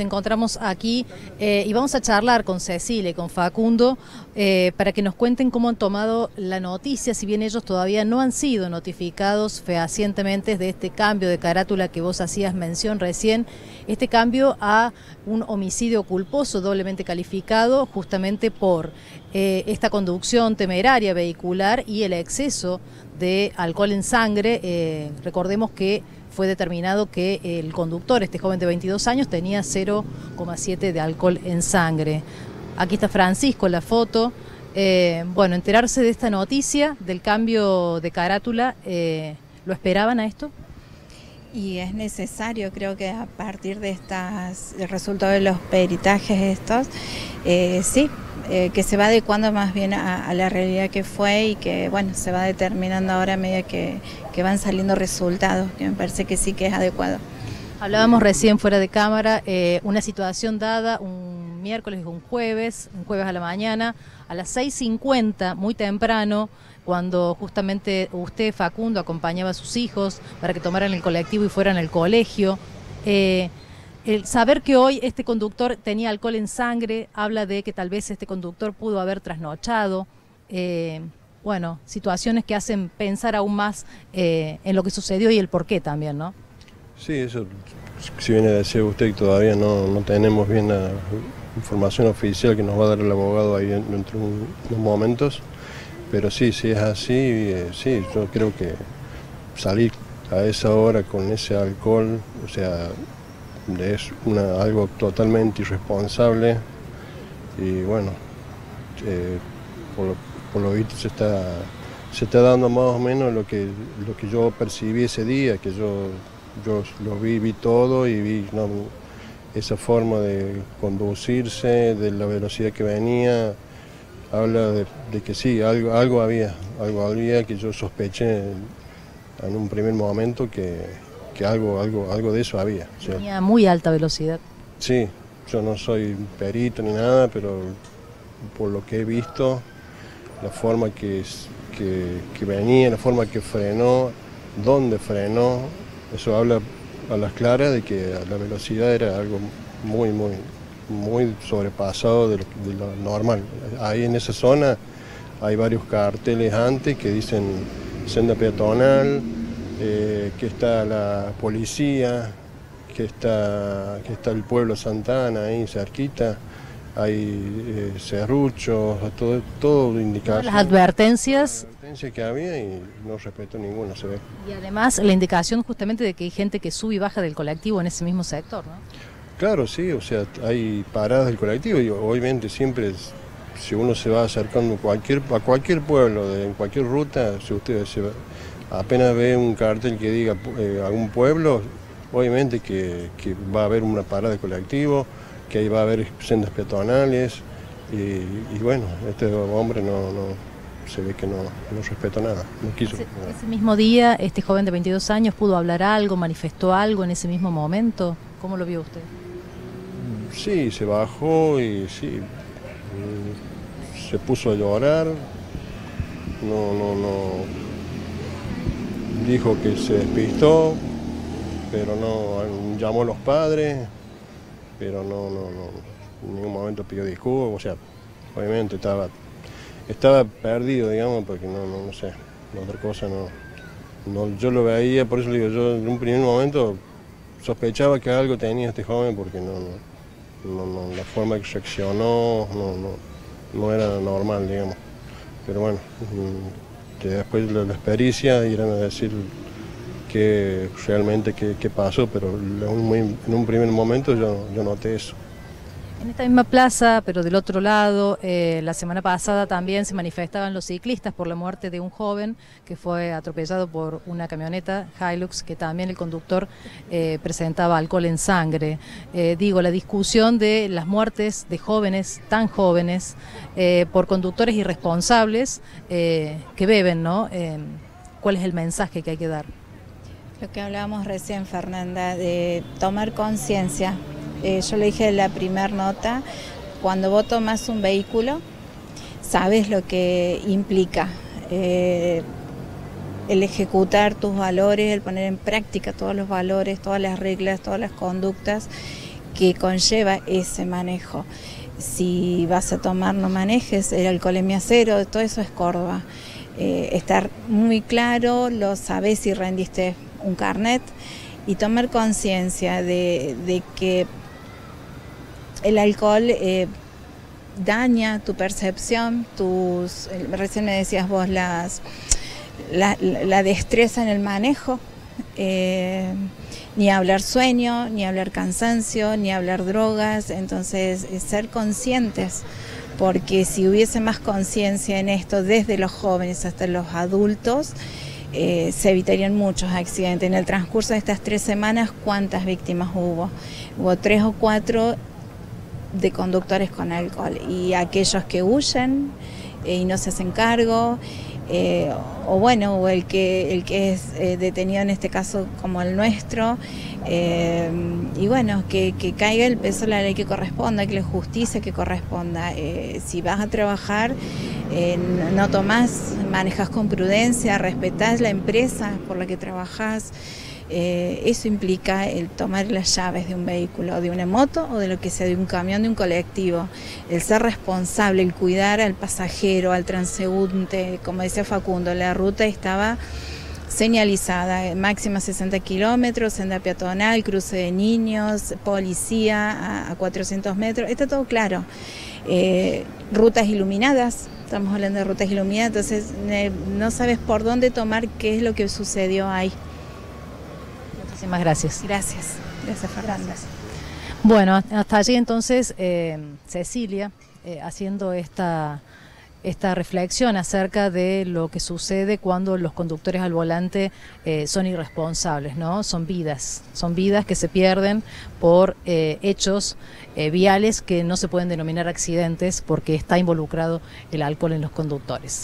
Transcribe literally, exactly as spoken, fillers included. nos encontramos aquí eh, y vamos a charlar con Cecilia y con Facundo eh, para que nos cuenten cómo han tomado la noticia, si bien ellos todavía no han sido notificados fehacientemente de este cambio de carátula que vos hacías mención recién, este cambio a un homicidio culposo doblemente calificado justamente por eh, esta conducción temeraria vehicular y el exceso de alcohol en sangre. Eh, recordemos que fue determinado que el conductor, este joven de veintidós años, tenía cero coma siete de alcohol en sangre. Aquí está Francisco en la foto. Eh, bueno, enterarse de esta noticia, del cambio de carátula, eh, ¿lo esperaban a esto? Y es necesario, creo que a partir de estas, el resultado de los peritajes estos, eh, sí, eh, que se va adecuando más bien a, a la realidad que fue y que, bueno, se va determinando ahora a medida que, que van saliendo resultados, que me parece que sí que es adecuado. Hablábamos recién fuera de cámara, eh, una situación dada un miércoles, un jueves, un jueves a la mañana, a las seis cincuenta, muy temprano, cuando justamente usted, Facundo, acompañaba a sus hijos para que tomaran el colectivo y fueran al colegio. Eh, el saber que hoy este conductor tenía alcohol en sangre habla de que tal vez este conductor pudo haber trasnochado. Eh, bueno, situaciones que hacen pensar aún más eh, en lo que sucedió y el porqué también, ¿no? Sí, eso, si viene a decir usted, todavía no, no tenemos bien la información oficial que nos va a dar el abogado ahí dentro de unos momentos. Pero sí, si es así, eh, sí, yo creo que salir a esa hora con ese alcohol, o sea, es una, algo totalmente irresponsable y bueno, eh, por, lo, por lo visto se está, se está dando más o menos lo que, lo que yo percibí ese día, que yo, yo lo vi, vi todo y vi no, esa forma de conducirse, de la velocidad que venía. Habla de, de que sí, algo, algo había, algo había que yo sospeché en, en un primer momento que, que algo, algo, algo de eso había. O sea, tenía muy alta velocidad. Sí, yo no soy perito ni nada, pero por lo que he visto, la forma que, que, que venía, la forma que frenó, dónde frenó, eso habla a las claras de que la velocidad era algo muy, muy... muy sobrepasado de lo, de lo normal. Ahí en esa zona hay varios carteles antes que dicen senda peatonal, eh, que está la policía, que está, que está el pueblo Santa Ana ahí cerquita, hay eh, serruchos, todo, todo indicado. Las advertencias. Las advertencias que había y no respeto ninguna, se ve. Y además la indicación justamente de que hay gente que sube y baja del colectivo en ese mismo sector, ¿no? Claro, sí, o sea, hay paradas del colectivo y obviamente siempre, si uno se va acercando cualquier, a cualquier pueblo, de, en cualquier ruta, si usted se va, apenas ve un cartel que diga eh, algún pueblo, obviamente que, que va a haber una parada de colectivo, que ahí va a haber sendas peatonales y, y bueno, este hombre no... no se ve que no, no respetó nada, no quiso. Ese, ese mismo día, este joven de veintidós años pudo hablar algo, manifestó algo en ese mismo momento. ¿Cómo lo vio usted? Sí, se bajó y sí, se puso a llorar. No, no, no. Dijo que se despistó, pero no, llamó a los padres, pero no, no, no. En ningún momento pidió disculpas, o sea, obviamente estaba... Estaba perdido, digamos, porque no, no, no sé, otra cosa no, no. Yo lo veía, por eso le digo, yo en un primer momento sospechaba que algo tenía este joven porque no, no, no, la forma que reaccionó no, no, no era normal, digamos. Pero bueno, que después las pericias irán a decir que realmente qué, qué pasó, pero en un primer momento yo, yo noté eso. En esta misma plaza, pero del otro lado, eh, la semana pasada también se manifestaban los ciclistas por la muerte de un joven que fue atropellado por una camioneta Hilux, que también el conductor eh, presentaba alcohol en sangre. Eh, digo, la discusión de las muertes de jóvenes, tan jóvenes, eh, por conductores irresponsables eh, que beben, ¿no? Eh, ¿cuál es el mensaje que hay que dar? Lo que hablábamos recién, Fernanda, de tomar conciencia. Eh, yo le dije en la primera nota, cuando vos tomás un vehículo, sabes lo que implica eh, el ejecutar tus valores, el poner en práctica todos los valores, todas las reglas, todas las conductas que conlleva ese manejo. Si vas a tomar, no manejes, el alcoholemia cero, todo eso es Córdoba. Eh, estar muy claro, lo sabés si rendiste un carnet, y tomar conciencia de, de que el alcohol eh, daña tu percepción, tus, recién me decías vos, las, la, la destreza en el manejo, eh, ni hablar sueño, ni hablar cansancio, ni hablar drogas, entonces ser conscientes, porque si hubiese más conciencia en esto desde los jóvenes hasta los adultos, Eh, se evitarían muchos accidentes. En el transcurso de estas tres semanas, ¿cuántas víctimas hubo? Hubo tres o cuatro de conductores con alcohol, y aquellos que huyen eh, y no se hacen cargo, eh, o bueno, o el que, el que es eh, detenido en este caso como el nuestro, eh, y bueno, que, que caiga el peso de la ley que corresponda, que la justicia que corresponda. Eh, si vas a trabajar, Eh, no tomás, manejas con prudencia, respetás la empresa por la que trabajás. Eh, eso implica el tomar las llaves de un vehículo, de una moto o de lo que sea, de un camión, de un colectivo. El ser responsable, el cuidar al pasajero, al transeúnte. Como decía Facundo, la ruta estaba señalizada, máxima sesenta kilómetros, senda peatonal, cruce de niños, policía a, a cuatrocientos metros, está todo claro. Eh, rutas iluminadas, estamos hablando de rutas iluminadas, entonces eh, no sabes por dónde tomar, qué es lo que sucedió ahí. Muchísimas gracias. Gracias, gracias Fernanda. Gracias. Bueno, hasta allí entonces eh, Cecilia, eh, haciendo esta... esta reflexión acerca de lo que sucede cuando los conductores al volante eh, son irresponsables, ¿no? Son vidas, son vidas que se pierden por eh, hechos eh, viales que no se pueden denominar accidentes porque está involucrado el alcohol en los conductores.